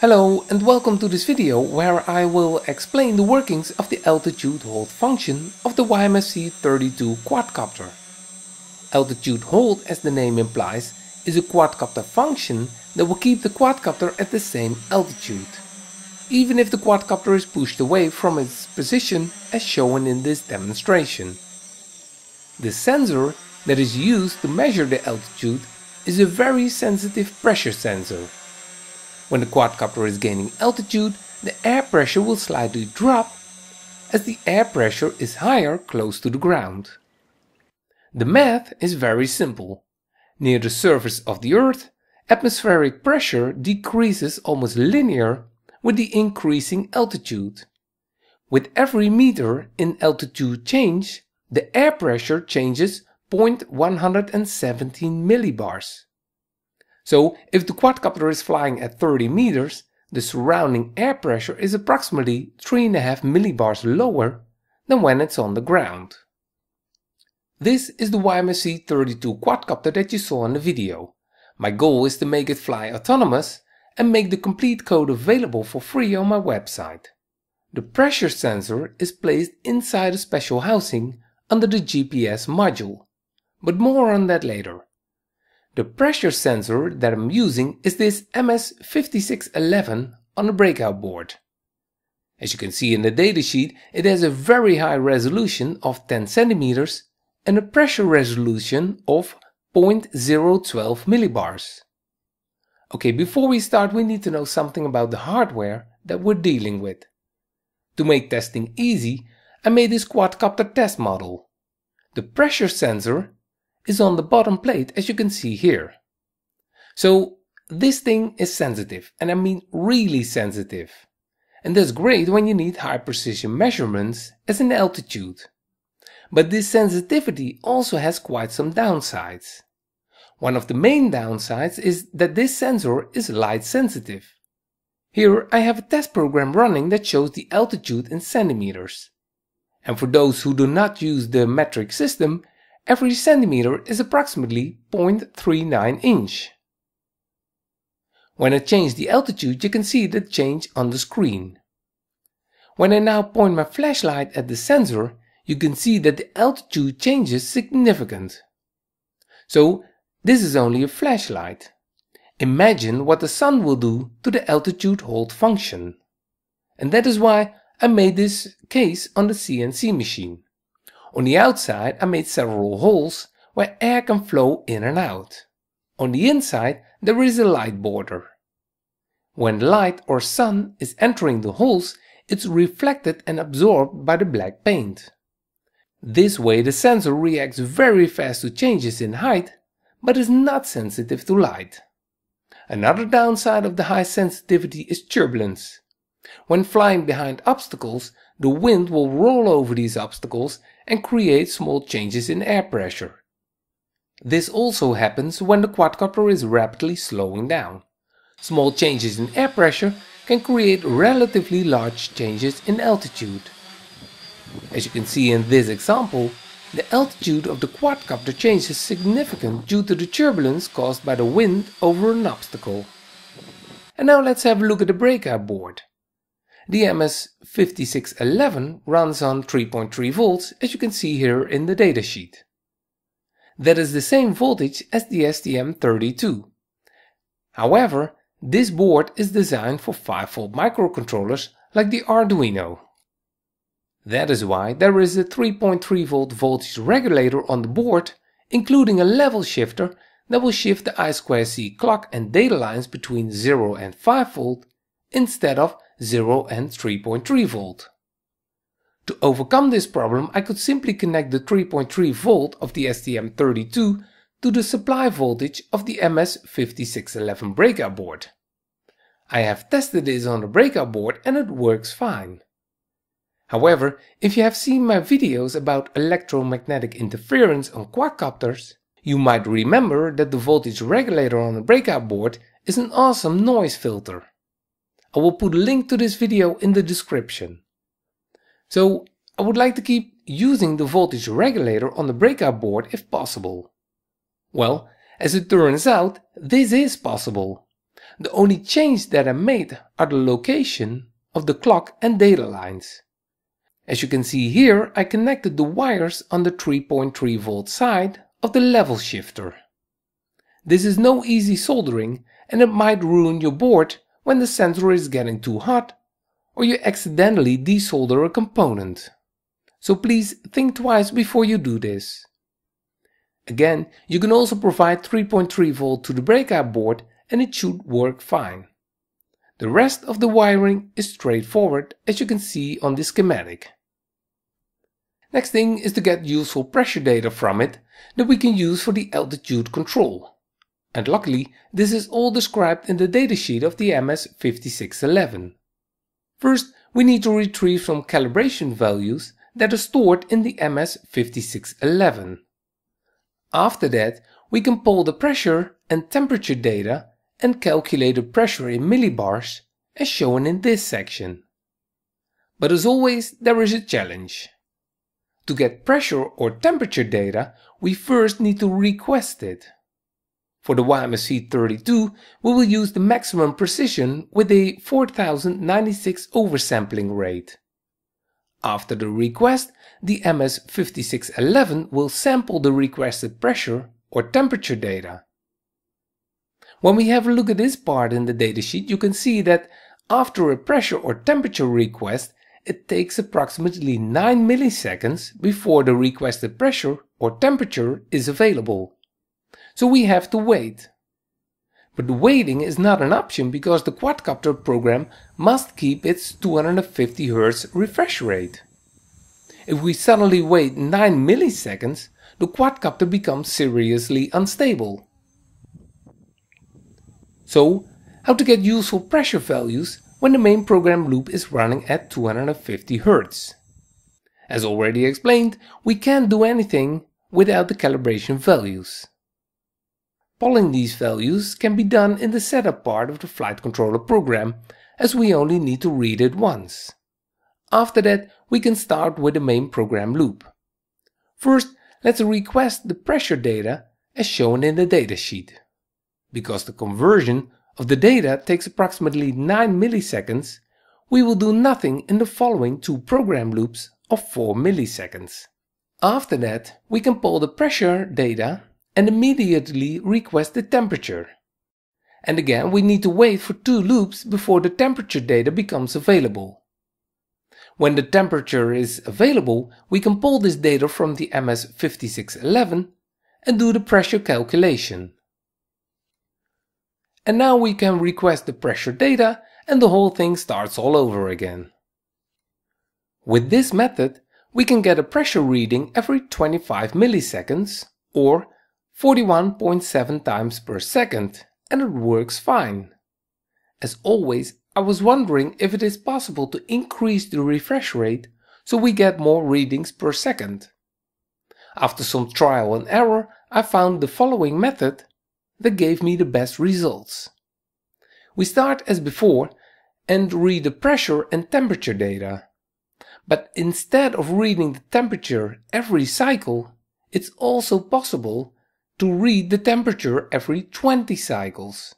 Hello and welcome to this video where I will explain the workings of the altitude hold function of the YMFC-32 quadcopter. Altitude hold, as the name implies, is a quadcopter function that will keep the quadcopter at the same altitude, even if the quadcopter is pushed away from its position as shown in this demonstration. The sensor that is used to measure the altitude is a very sensitive pressure sensor. When the quadcopter is gaining altitude, the air pressure will slightly drop, as the air pressure is higher close to the ground. The math is very simple. Near the surface of the Earth, atmospheric pressure decreases almost linear with the increasing altitude. With every meter in altitude change, the air pressure changes 0.117 millibars. So, if the quadcopter is flying at 30 meters, the surrounding air pressure is approximately 3.5 millibars lower than when it's on the ground. This is the YMFC-32 quadcopter that you saw in the video. My goal is to make it fly autonomous and make the complete code available for free on my website. The pressure sensor is placed inside a special housing under the GPS module, but more on that later. The pressure sensor that I'm using is this MS5611 on the breakout board. As you can see in the datasheet, it has a very high resolution of 10 centimeters and a pressure resolution of 0.012 millibars. Okay, before we start, we need to know something about the hardware that we're dealing with. To make testing easy, I made this quadcopter test model. The pressure sensor is on the bottom plate, as you can see here. So this thing is sensitive, and I mean really sensitive. And that's great when you need high precision measurements as in altitude. But this sensitivity also has quite some downsides. One of the main downsides is that this sensor is light sensitive. Here I have a test program running that shows the altitude in centimeters. And for those who do not use the metric system, every centimeter is approximately 0.39 inch. When I change the altitude, you can see the change on the screen. When I now point my flashlight at the sensor, you can see that the altitude changes significantly. So this is only a flashlight. Imagine what the sun will do to the altitude hold function. And that is why I made this case on the CNC machine. On the outside, I made several holes where air can flow in and out. On the inside, there is a light border. When light or sun is entering the holes, it's reflected and absorbed by the black paint. This way, the sensor reacts very fast to changes in height, but is not sensitive to light. Another downside of the high sensitivity is turbulence. When flying behind obstacles, the wind will roll over these obstacles and create small changes in air pressure. This also happens when the quadcopter is rapidly slowing down. Small changes in air pressure can create relatively large changes in altitude. As you can see in this example, the altitude of the quadcopter changes significantly due to the turbulence caused by the wind over an obstacle. And now let's have a look at the breakout board. The MS5611 runs on 3.3 volts, as you can see here in the datasheet. That is the same voltage as the STM32. However, this board is designed for 5V microcontrollers like the Arduino. That is why there is a 3.3 volt voltage regulator on the board, including a level shifter that will shift the I2C clock and data lines between 0 and 5V instead of 0 and 3.3 volt. To overcome this problem, I could simply connect the 3.3 volt of the STM32 to the supply voltage of the MS5611 breakout board. I have tested this on the breakout board and it works fine. However, if you have seen my videos about electromagnetic interference on quadcopters, you might remember that the voltage regulator on the breakout board is an awesome noise filter. I will put a link to this video in the description. So I would like to keep using the voltage regulator on the breakout board if possible. Well, as it turns out, this is possible. The only changes that are made are the location of the clock and data lines. As you can see here, I connected the wires on the 3.3 volt side of the level shifter. This is no easy soldering, and it might ruin your board when the sensor is getting too hot or you accidentally desolder a component. So please think twice before you do this. Again, you can also provide 3.3 volt to the breakout board and it should work fine. The rest of the wiring is straightforward, as you can see on the schematic. Next thing is to get useful pressure data from it that we can use for the altitude control. And luckily, this is all described in the datasheet of the MS5611. First, we need to retrieve some calibration values that are stored in the MS5611. After that, we can pull the pressure and temperature data and calculate the pressure in millibars as shown in this section. But as always, there is a challenge. To get pressure or temperature data, we first need to request it. For the YMFC-32, we will use the maximum precision with a 4096 oversampling rate. After the request, the MS5611 will sample the requested pressure or temperature data. When we have a look at this part in the datasheet, you can see that after a pressure or temperature request, it takes approximately 9 milliseconds before the requested pressure or temperature is available. So we have to wait. But the waiting is not an option because the quadcopter program must keep its 250 Hz refresh rate. If we suddenly wait 9 milliseconds, the quadcopter becomes seriously unstable. So, how to get useful pressure values when the main program loop is running at 250 Hz? As already explained, we can't do anything without the calibration values. Polling these values can be done in the setup part of the flight controller program, as we only need to read it once. After that, we can start with the main program loop. First, let's request the pressure data as shown in the datasheet. Because the conversion of the data takes approximately 9 milliseconds, we will do nothing in the following two program loops of 4 milliseconds. After that, we can pull the pressure data and immediately request the temperature. And again, we need to wait for two loops before the temperature data becomes available. When the temperature is available, we can pull this data from the MS5611 and do the pressure calculation. And now we can request the pressure data and the whole thing starts all over again. With this method, we can get a pressure reading every 25 milliseconds or 41.7 times per second, and it works fine. As always, I was wondering if it is possible to increase the refresh rate so we get more readings per second. After some trial and error, I found the following method that gave me the best results. We start as before and read the pressure and temperature data. But instead of reading the temperature every cycle, it's also possible to read the temperature every 20 cycles.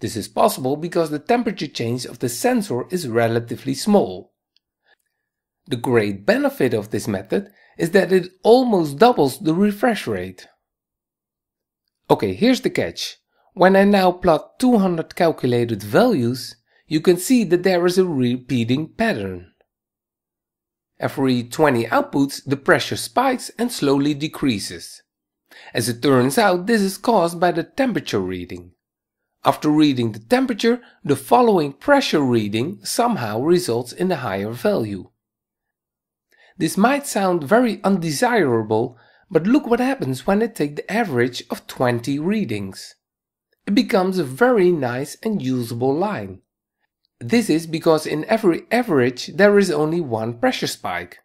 This is possible because the temperature change of the sensor is relatively small. The great benefit of this method is that it almost doubles the refresh rate. Okay, here's the catch. When I now plot 200 calculated values, you can see that there is a repeating pattern. Every 20 outputs, the pressure spikes and slowly decreases. As it turns out, this is caused by the temperature reading. After reading the temperature, the following pressure reading somehow results in a higher value. This might sound very undesirable, but look what happens when I take the average of 20 readings. It becomes a very nice and usable line. This is because in every average there is only one pressure spike.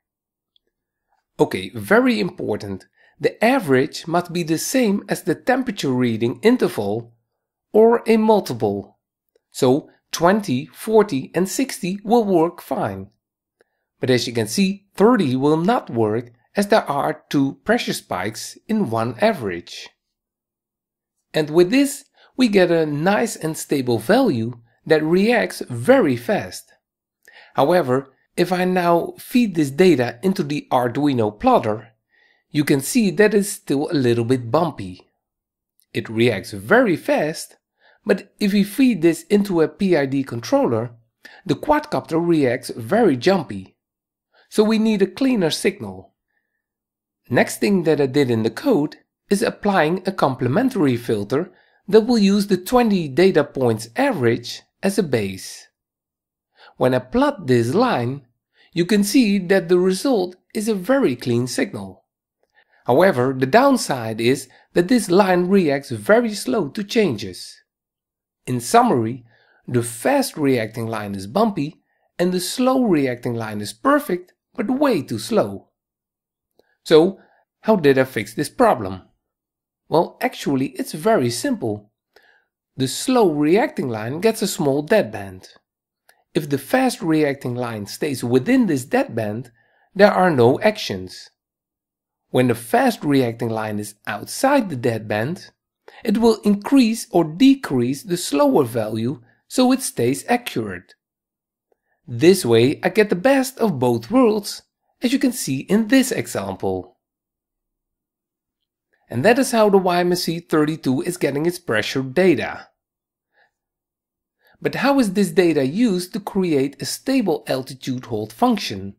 Okay, very important. The average must be the same as the temperature reading interval or a multiple. So 20, 40 and 60 will work fine. But as you can see, 30 will not work, as there are two pressure spikes in one average. And with this, we get a nice and stable value that reacts very fast. However, if I now feed this data into the Arduino plotter, you can see that it's still a little bit bumpy. It reacts very fast, but if we feed this into a PID controller, the quadcopter reacts very jumpy. So we need a cleaner signal. Next thing that I did in the code is applying a complementary filter that will use the 20 data points average as a base. When I plot this line, you can see that the result is a very clean signal. However, the downside is that this line reacts very slow to changes. In summary, the fast reacting line is bumpy and the slow reacting line is perfect, but way too slow. So, how did I fix this problem? Well, actually it's very simple. The slow reacting line gets a small deadband. If the fast reacting line stays within this deadband, there are no actions. When the fast reacting line is outside the deadband, it will increase or decrease the slower value so it stays accurate. This way I get the best of both worlds, as you can see in this example. And that is how the YMFC32 is getting its pressure data. But how is this data used to create a stable altitude hold function?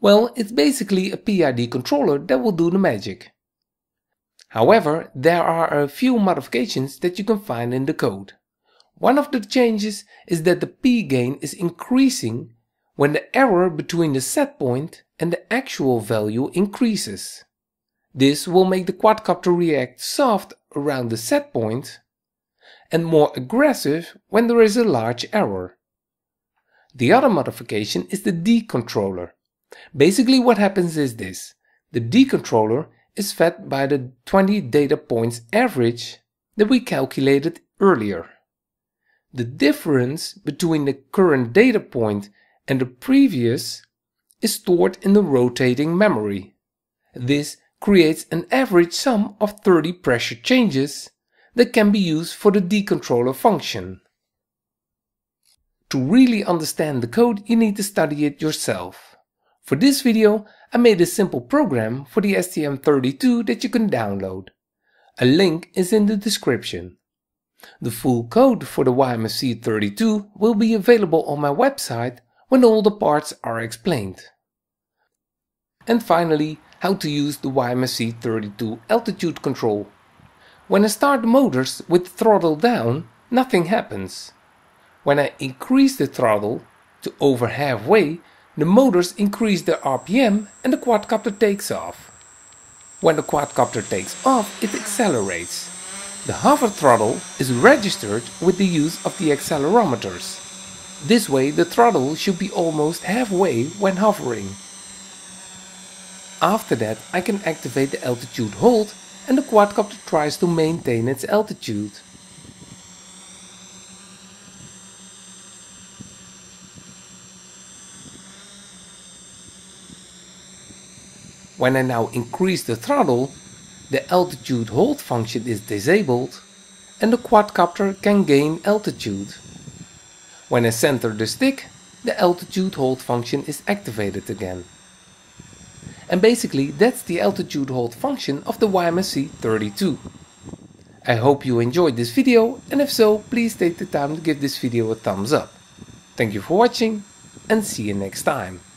Well, it's basically a PID controller that will do the magic. However, there are a few modifications that you can find in the code. One of the changes is that the P gain is increasing when the error between the set point and the actual value increases. This will make the quadcopter react soft around the set point and more aggressive when there is a large error. The other modification is the D controller. Basically what happens is this: the D controller is fed by the 20 data points average that we calculated earlier. The difference between the current data point and the previous is stored in the rotating memory. This creates an average sum of 30 pressure changes that can be used for the D controller function. To really understand the code, you need to study it yourself. For this video, I made a simple program for the STM32 that you can download. A link is in the description. The full code for the YMFC32 will be available on my website when all the parts are explained. And finally, how to use the YMFC32 altitude control. When I start the motors with the throttle down, nothing happens. When I increase the throttle to over halfway, the motors increase their RPM and the quadcopter takes off. When the quadcopter takes off, it accelerates. The hover throttle is registered with the use of the accelerometers. This way the throttle should be almost halfway when hovering. After that I can activate the altitude hold and the quadcopter tries to maintain its altitude. When I now increase the throttle, the altitude hold function is disabled and the quadcopter can gain altitude. When I center the stick, the altitude hold function is activated again. And basically that's the altitude hold function of the YMFC32. I hope you enjoyed this video, and if so, please take the time to give this video a thumbs up. Thank you for watching and see you next time.